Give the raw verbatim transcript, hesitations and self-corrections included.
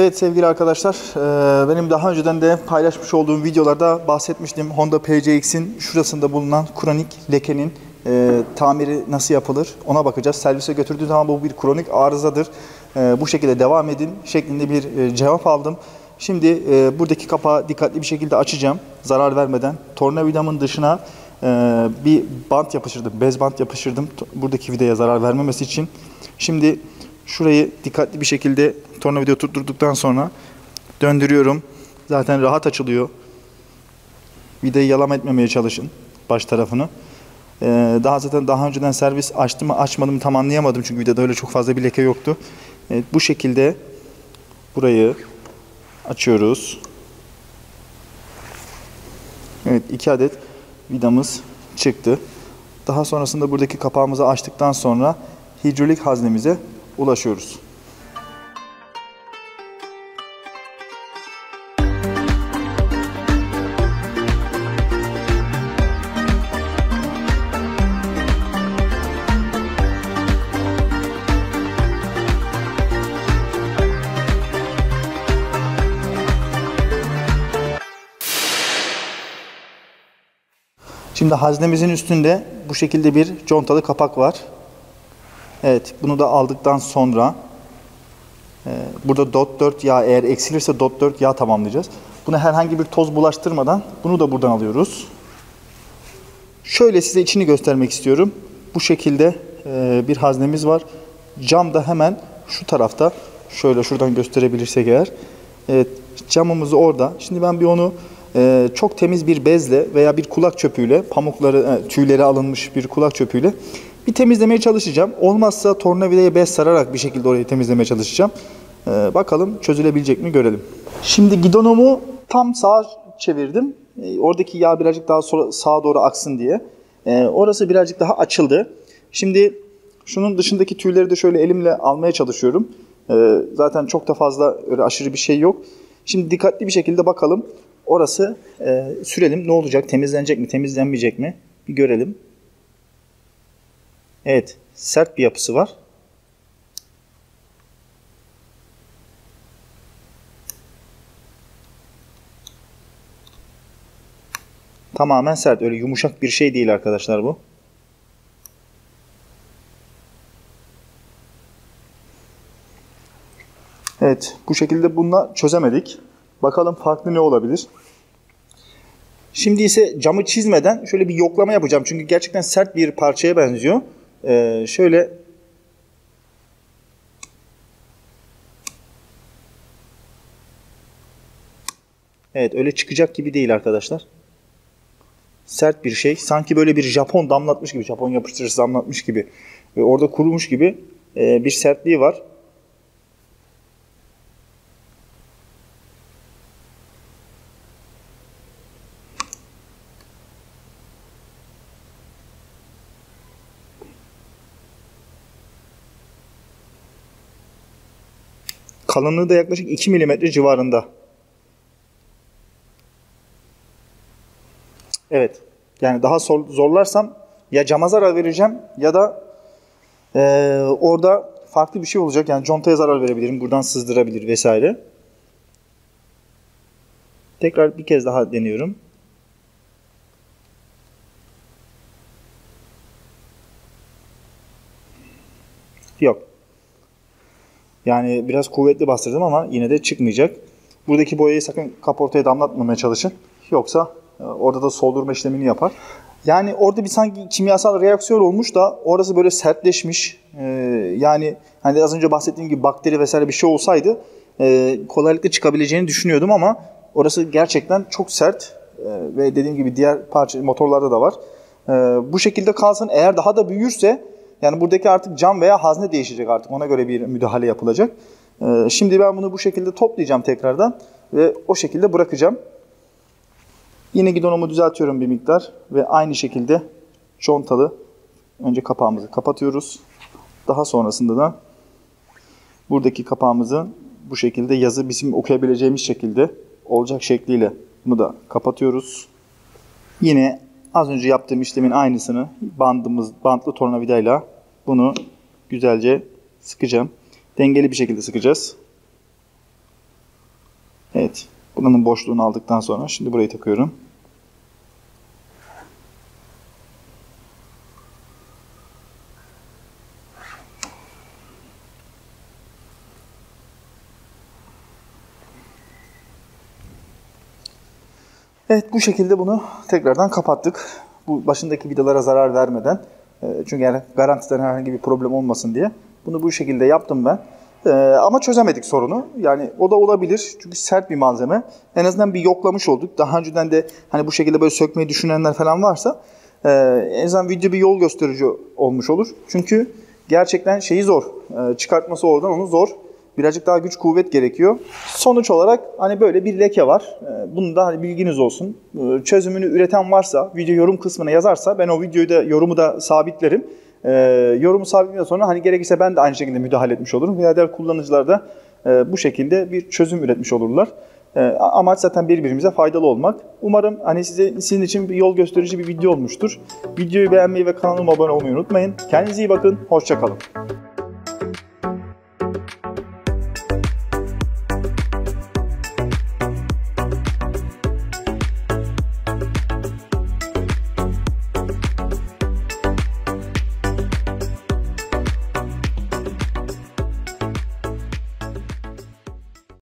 Evet sevgili arkadaşlar, benim daha önceden de paylaşmış olduğum videolarda bahsetmiştim. Honda P C X'in şurasında bulunan kronik lekenin e, tamiri nasıl yapılır ona bakacağız. Servise götürdüğü zaman bu bir kronik arızadır, e, bu şekilde devam edin şeklinde bir e, cevap aldım. Şimdi e, buradaki kapağı dikkatli bir şekilde açacağım zarar vermeden. Tornavidamın dışına e, bir bant yapıştırdım, bez bant yapıştırdım buradaki vidaya zarar vermemesi için. Şimdi şurayı dikkatli bir şekilde tornavida tutturduktan sonra döndürüyorum. Zaten rahat açılıyor. Vidayı yalama etmemeye çalışın baş tarafını. Ee, daha zaten daha önceden servis açtı mı açmadı mı tam anlayamadım. Çünkü vidada öyle çok fazla bir leke yoktu. Evet, bu şekilde burayı açıyoruz. Evet, iki adet vidamız çıktı. Daha sonrasında buradaki kapağımızı açtıktan sonra hidrolik haznemize ulaşıyoruz. Şimdi haznemizin üstünde bu şekilde bir contalı kapak var. Evet, bunu da aldıktan sonra e, burada dot dört yağ eğer eksilirse dot dört yağ tamamlayacağız. Buna herhangi bir toz bulaştırmadan bunu da buradan alıyoruz. Şöyle size içini göstermek istiyorum. Bu şekilde e, bir haznemiz var. Cam da hemen şu tarafta. Şöyle şuradan gösterebilirsek eğer. Evet, camımız orada. Şimdi ben bir onu e, çok temiz bir bezle veya bir kulak çöpüyle, pamukları, e, tüyleri alınmış bir kulak çöpüyle bir temizlemeye çalışacağım. Olmazsa tornavidaya bez sararak bir şekilde orayı temizlemeye çalışacağım. Ee, bakalım çözülebilecek mi görelim. Şimdi gidonumu tam sağa çevirdim. Ee, oradaki yağ birazcık daha sağa doğru aksın diye. Ee, orası birazcık daha açıldı. Şimdi şunun dışındaki tüyleri de şöyle elimle almaya çalışıyorum. Ee, zaten çok da fazla öyle aşırı bir şey yok. Şimdi dikkatli bir şekilde bakalım. Orası e, sürelim. Ne olacak? Temizlenecek mi? Temizlenmeyecek mi? Bir görelim. Evet, sert bir yapısı var. Tamamen sert, öyle yumuşak bir şey değil arkadaşlar bu. Evet, bu şekilde bununla çözemedik. Bakalım farklı ne olabilir? Şimdi ise camı çizmeden şöyle bir yoklama yapacağım. Çünkü gerçekten sert bir parçaya benziyor. Ee, şöyle evet, öyle çıkacak gibi değil arkadaşlar. Sert bir şey. Sanki böyle bir Japon damlatmış gibi, Japon yapıştırıcısı damlatmış gibi ve orada kurumuş gibi e, bir sertliği var. Kalınlığı da yaklaşık iki milimetre civarında. Evet. Yani daha zorlarsam ya cama zarar vereceğim ya da e, orada farklı bir şey olacak. Yani contaya zarar verebilirim. Buradan sızdırabilir vesaire. Tekrar bir kez daha deniyorum. Yok. Yani biraz kuvvetli bastırdım ama yine de çıkmayacak. Buradaki boyayı sakın kaportaya damlatmamaya çalışın. Yoksa orada da soldurma işlemini yapar. Yani orada bir sanki kimyasal reaksiyon olmuş da orası böyle sertleşmiş. Ee, yani hani az önce bahsettiğim gibi bakteri vesaire bir şey olsaydı e, kolaylıkla çıkabileceğini düşünüyordum ama orası gerçekten çok sert. E, ve dediğim gibi diğer parça motorlarda da var. E, bu şekilde kalsın. Eğer daha da büyürse yani buradaki artık cam veya hazne değişecek artık. Ona göre bir müdahale yapılacak. Ee, şimdi ben bunu bu şekilde toplayacağım tekrardan ve o şekilde bırakacağım. Yine gidonumu düzeltiyorum bir miktar ve aynı şekilde contalı önce kapağımızı kapatıyoruz. Daha sonrasında da buradaki kapağımızı bu şekilde yazı bizim okuyabileceğimiz şekilde olacak şekliyle bunu da kapatıyoruz. Yine az önce yaptığım işlemin aynısını bandımız, bantlı tornavidayla bunu güzelce sıkacağım. Dengeli bir şekilde sıkacağız. Evet. Buranın boşluğunu aldıktan sonra şimdi burayı takıyorum. Evet, bu şekilde bunu tekrardan kapattık. Bu başındaki vidalara zarar vermeden, çünkü yani garantiden herhangi bir problem olmasın diye bunu bu şekilde yaptım ben. Ama çözemedik sorunu. Yani o da olabilir. Çünkü sert bir malzeme. En azından bir yoklamış olduk. Daha önceden de hani bu şekilde böyle sökmeyi düşünenler falan varsa en azından video bir yol gösterici olmuş olur. Çünkü gerçekten şeyi zor. Çıkartması oradan onu zor. Birazcık daha güç kuvvet gerekiyor. Sonuç olarak hani böyle bir leke var. Bunu da hani bilginiz olsun. Çözümünü üreten varsa, video yorum kısmına yazarsa ben o videoyu da, yorumu da sabitlerim. Ee, yorumu sabitledikten sonra hani gerekirse ben de aynı şekilde müdahale etmiş olurum. Veya diğer kullanıcılar da e, bu şekilde bir çözüm üretmiş olurlar. E, amaç zaten birbirimize faydalı olmak. Umarım hani size, sizin için bir yol gösterici bir video olmuştur. Videoyu beğenmeyi ve kanalıma abone olmayı unutmayın. Kendinize iyi bakın. Hoşça kalın.